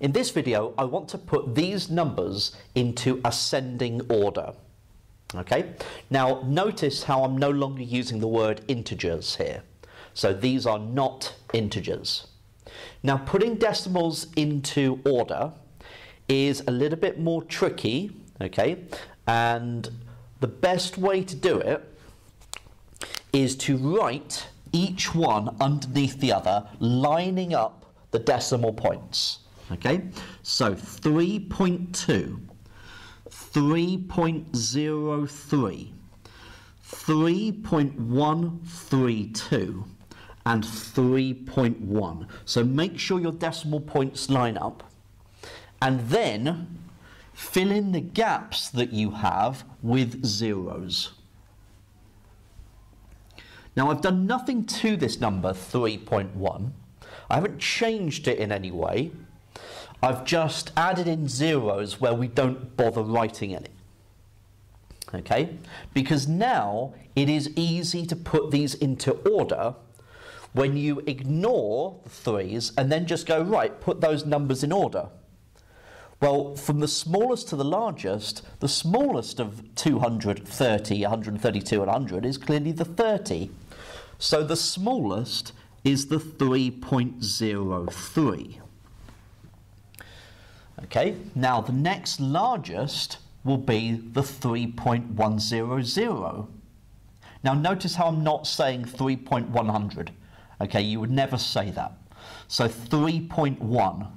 In this video, I want to put these numbers into ascending order. Okay? Now, notice how I'm no longer using the word integers here. So these are not integers. Now, putting decimals into order is a little bit more tricky, okay? And the best way to do it is to write each one underneath the other, lining up the decimal points. Okay, so 3.2, 3.03, 3.132, and 3.1. So make sure your decimal points line up, and then fill in the gaps that you have with zeros. Now, I've done nothing to this number 3.1. I haven't changed it in any way. I've just added in zeros where we don't bother writing any, okay? Because now it is easy to put these into order when you ignore the threes and then just go, right, put those numbers in order. Well, from the smallest to the smallest of 230, 132, and 100 is clearly the 30. So the smallest is the 3.03. Okay, now the next largest will be the 3.100. Now notice how I'm not saying 3.100. Okay, you would never say that. So 3.1.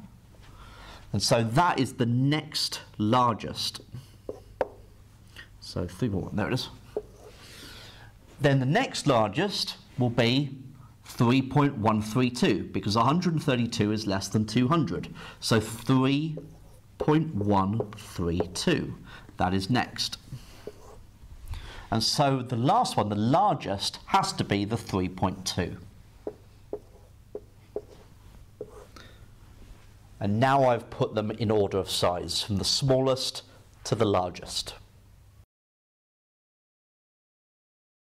And so that is the next largest. So 3.1, there it is. Then the next largest will be 3.132, because 132 is less than 200. So 3.132, that is next. And so the last one, the largest, has to be the 3.2. And now I've put them in order of size, from the smallest to the largest.